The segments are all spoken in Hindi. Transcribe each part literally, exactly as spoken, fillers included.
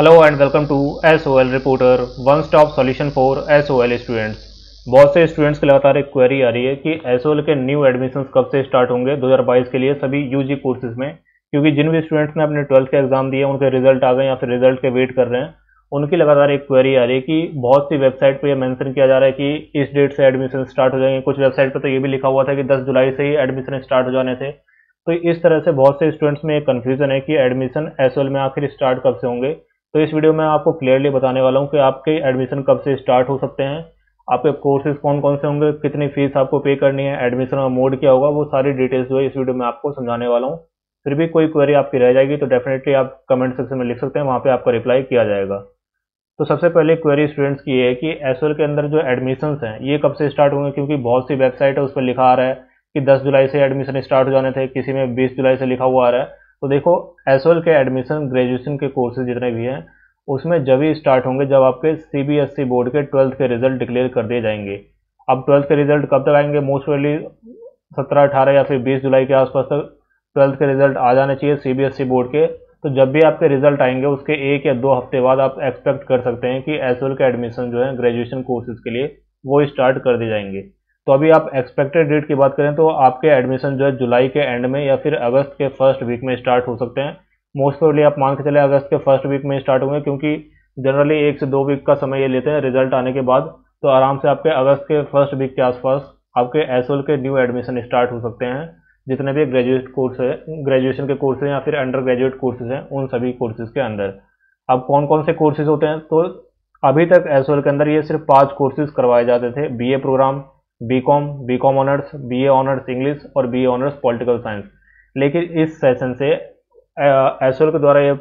Hello and welcome to S O L reporter, one stop solution for S O L students. बहुत से स्टूडेंट्स के लगातार एक क्वेरी आ रही है कि एस ओ एल के न्यू एडमिशन्स कब से स्टार्ट होंगे दो हज़ार बाईस के लिए सभी यूजी कोर्सेज में, क्योंकि जिन भी स्टूडेंट्स ने अपने ट्वेल्थ के एग्जाम दिए उनके रिजल्ट आ गए या फिर रिजल्ट के वेट कर रहे हैं, उनकी लगातार एक क्वेरी आ रही है कि बहुत सी वेबसाइट पर यह मेंशन किया जा रहा है कि इस डेट से एडमिशन स्टार्ट हो जाएंगे। कुछ वेबसाइट पर तो ये भी लिखा हुआ था कि दस जुलाई से ही एडमिशन स्टार्ट हो जाने थे। तो इस तरह से बहुत से स्टूडेंट्स में एक कन्फ्यूजन है कि एडमिशन एस ओ एल में आखिर स्टार्ट कब से होंगे। तो इस वीडियो में आपको क्लियरली बताने वाला हूं कि आपके एडमिशन कब से स्टार्ट हो सकते हैं, आपके कोर्सेज कौन कौन से होंगे, कितनी फीस आपको पे करनी है, एडमिशन का मोड क्या होगा, वो सारी डिटेल्स जो है इस वीडियो में आपको समझाने वाला हूं। फिर भी कोई क्वेरी आपकी रह जाएगी तो डेफिनेटली आप कमेंट सेक्शन में लिख सकते हैं, वहाँ पर आपका रिप्लाई किया जाएगा। तो सबसे पहले क्वेरी स्टूडेंट्स की है कि एस ओ एल के अंदर जो एडमिशन्स हैं ये कब से स्टार्ट होंगे, क्योंकि बहुत सी वेबसाइट है उस पर लिखा आ रहा है कि दस जुलाई से एडमिशन स्टार्ट हो जाने थे, किसी में बीस जुलाई से लिखा हुआ आ रहा है। तो देखो, एस ओ एल के एडमिशन ग्रेजुएशन के कोर्सेज जितने भी हैं उसमें जब ही स्टार्ट होंगे जब आपके C B S E board के ट्वेल्थ के रिजल्ट डिक्लेयर कर दिए जाएंगे। अब ट्वेल्थ के रिजल्ट कब तक आएंगे, मोस्ट वेली सत्रह अठारह या फिर बीस जुलाई के आसपास तक ट्वेल्थ के रिजल्ट आ जाने चाहिए C B S E board के। तो जब भी आपके रिजल्ट आएंगे उसके एक या दो हफ्ते बाद आप एक्सपेक्ट कर सकते हैं कि एस ओ एल के एडमिशन जो है ग्रेजुएशन कोर्सेज के लिए वो स्टार्ट कर दिए जाएंगे। तो अभी आप एक्सपेक्टेड डेट की बात करें तो आपके एडमिशन जो है जुलाई के एंड में या फिर अगस्त के फर्स्ट वीक में स्टार्ट हो सकते हैं। मोस्ट प्रोबेबली आप मान के चले अगस्त के फर्स्ट वीक में स्टार्ट होंगे, क्योंकि जनरली एक से दो वीक का समय ये लेते हैं रिजल्ट आने के बाद। तो आराम से आपके अगस्त के फर्स्ट वीक के आसपास आपके एस ओ एल के न्यू एडमिशन स्टार्ट हो सकते हैं। जितने भी ग्रेजुएट कोर्स है, ग्रेजुएशन के कोर्सेज हैं या फिर अंडर ग्रेजुएट कोर्सेज हैं, उन सभी कोर्सेज के अंदर अब कौन कौन से कोर्सेज होते हैं, तो अभी तक एस ओ एल के अंदर ये सिर्फ पाँच कोर्सेज करवाए जाते थे। B A program, BCom, BCom honours, BA honours English और बीए ऑनर्स पॉलिटिकल साइंस। लेकिन इस सेशन से एस ओ एल के द्वारा ये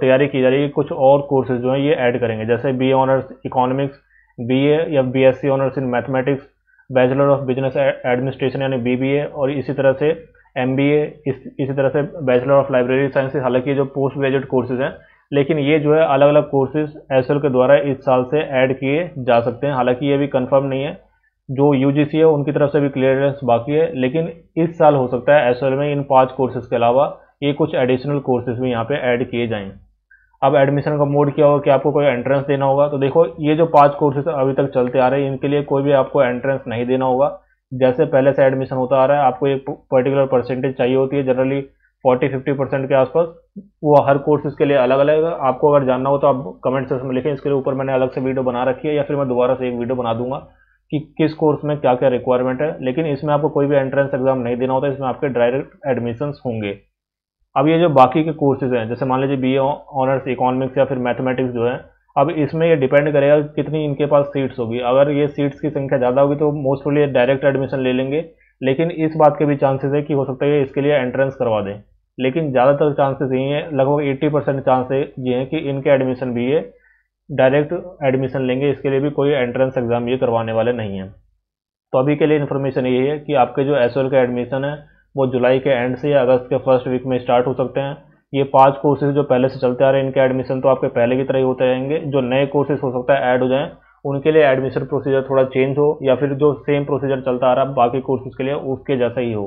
तैयारी की जा रही है, कुछ और कोर्सेज जो हैं ये ऐड करेंगे, जैसे बीए ऑनर्स इकोनॉमिक्स, बीए या BSc honours in mathematics, bachelor of business administration यानी बी बी ए, और इसी तरह से एम बी ए, इस, इसी तरह से बैचलर ऑफ लाइब्रेरी साइंसेज। हालांकि ये जो पोस्ट ग्रेजुएट कोर्सेज हैं, लेकिन ये जो है अलग अलग कोर्सेज एस ओ एल के द्वारा इस साल से ऐड किए जा सकते हैं। हालाँकि ये भी कन्फर्म नहीं है, जो यू जी सी है उनकी तरफ से भी क्लियरेंस बाकी है, लेकिन इस साल हो सकता है एस ओ एल में इन पांच कोर्सेज के अलावा ये कुछ एडिशनल कोर्सेज भी यहाँ पे ऐड किए जाएं। अब एडमिशन का मोड क्या होगा, कि आपको कोई एंट्रेंस देना होगा। तो देखो, ये जो पांच कोर्सेज अभी तक चलते आ रहे हैं इनके लिए कोई भी आपको एंट्रेंस नहीं देना होगा। जैसे पहले से एडमिशन होता आ रहा है, आपको एक पर्टिकुलर परसेंटेज चाहिए होती है, जनरली फोर्टी फिफ्टी परसेंट के आसपास। वो हर कोर्सेज के लिए अलग अलग है। आपको अगर जानना हो तो आप कमेंट सेक्शन में लिखें, इसके ऊपर मैंने अलग से वीडियो बना रखी है या फिर मैं दोबारा से एक वीडियो बना दूंगा कि किस कोर्स में क्या क्या रिक्वायरमेंट है। लेकिन इसमें आपको कोई भी एंट्रेंस एग्जाम नहीं देना होता, इसमें आपके डायरेक्ट एडमिशंस होंगे। अब ये जो बाकी के कोर्सेज हैं, जैसे मान लीजिए बी ए ऑनर्स इकोनॉमिक्स या फिर मैथमेटिक्स जो है, अब इसमें ये डिपेंड करेगा कितनी इनके पास सीट्स होगी। अगर ये सीट्स की संख्या ज़्यादा होगी तो मोस्टली डायरेक्ट एडमिशन ले लेंगे, लेकिन इस बात के भी चांसेस है कि हो सकता है इसके लिए एंट्रेंस करवा दें। लेकिन ज़्यादातर चांसेस यही हैं, लगभग एट्टी परसेंट चांसेस ये हैं कि इनके एडमिशन भी है डायरेक्ट एडमिशन लेंगे, इसके लिए भी कोई एंट्रेंस एग्जाम ये करवाने वाले नहीं हैं। तो अभी के लिए इन्फॉर्मेशन यही है कि आपके जो एस ओ एल के एडमिशन है वो जुलाई के एंड से या अगस्त के फर्स्ट वीक में स्टार्ट हो सकते हैं। ये पांच कोर्सेज जो पहले से चलते आ रहे हैं इनके एडमिशन तो आपके पहले की तरह ही होते रहेंगे। जो नए कोर्सेज हो सकता है ऐड हो जाएँ, उनके लिए एडमिशन प्रोसीजर थोड़ा चेंज हो या फिर जो सेम प्रोसीजर चलता आ रहा है बाकी कोर्सेज के लिए उसके जैसा ही हो।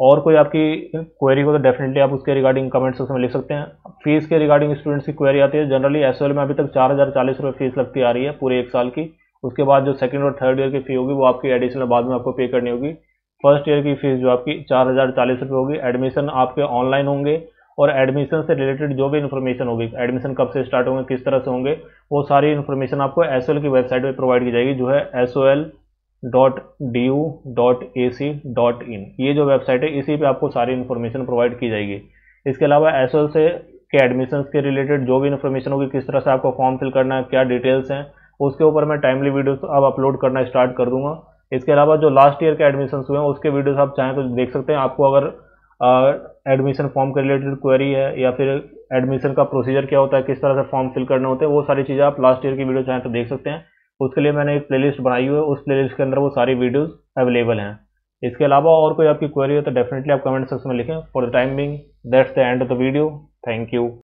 और कोई आपकी क्वेरी हो तो डेफिनेटली आप उसके रिगार्डिंग कमेंट सेक्शन में लिख सकते हैं। फीस के रिगार्डिंग स्टूडेंट्स की क्वेरी आती है, जनरली एस ओ एल में अभी तक चार हज़ार चालीस रुपये फीस लगती आ रही है पूरे एक साल की। उसके बाद जो सेकंड और थर्ड ईयर की फी होगी वो आपकी एडिशनल बाद में आपको पे करनी होगी। फर्स्ट ईयर की फीस जो आपकी चार हज़ार चालीस रुपये होगी। एडमिशन आपके ऑनलाइन होंगे और एडमिशन से रिलेटेड जो भी इन्फॉर्मेशन होगी, एडमिशन कब से स्टार्ट होंगे, किस तरह से होंगे, वो सारी इन्फॉर्मेशन आपको एस ओ एल की वेबसाइट पर प्रोवाइड की जाएगी, जो है S O L dot D U dot A C dot in. ये जो वेबसाइट है इसी पे आपको सारी इन्फॉर्मेशन प्रोवाइड की जाएगी। इसके अलावा एस ओ एल से के एडमिशन के रिलेटेड जो भी इन्फॉर्मेशन होगी, किस तरह से आपको फॉर्म फिल करना है, क्या डिटेल्स हैं, उसके ऊपर मैं टाइमली वीडियोस अब अपलोड करना स्टार्ट कर दूंगा। इसके अलावा जो लास्ट ईयर के एडमिशन हुए हैं उसके वीडियोस आप चाहें तो देख सकते हैं। आपको अगर एडमिशन फॉर्म के रिलेटेड क्वेरी है या फिर एडमिशन का प्रोसीजर क्या होता है, किस तरह से फॉर्म फिल करने होते हैं, वो सारी चीज़ें आप लास्ट ईयर की वीडियो चाहें तो देख सकते हैं। उसके लिए मैंने एक प्लेलिस्ट बनाई हुई है, उस प्लेलिस्ट के अंदर वो सारी वीडियोस अवेलेबल हैं। इसके अलावा और कोई आपकी क्वेरी हो तो डेफिनेटली आप कमेंट सेक्शन में लिखें। For the time being that's the end of the video. Thank you.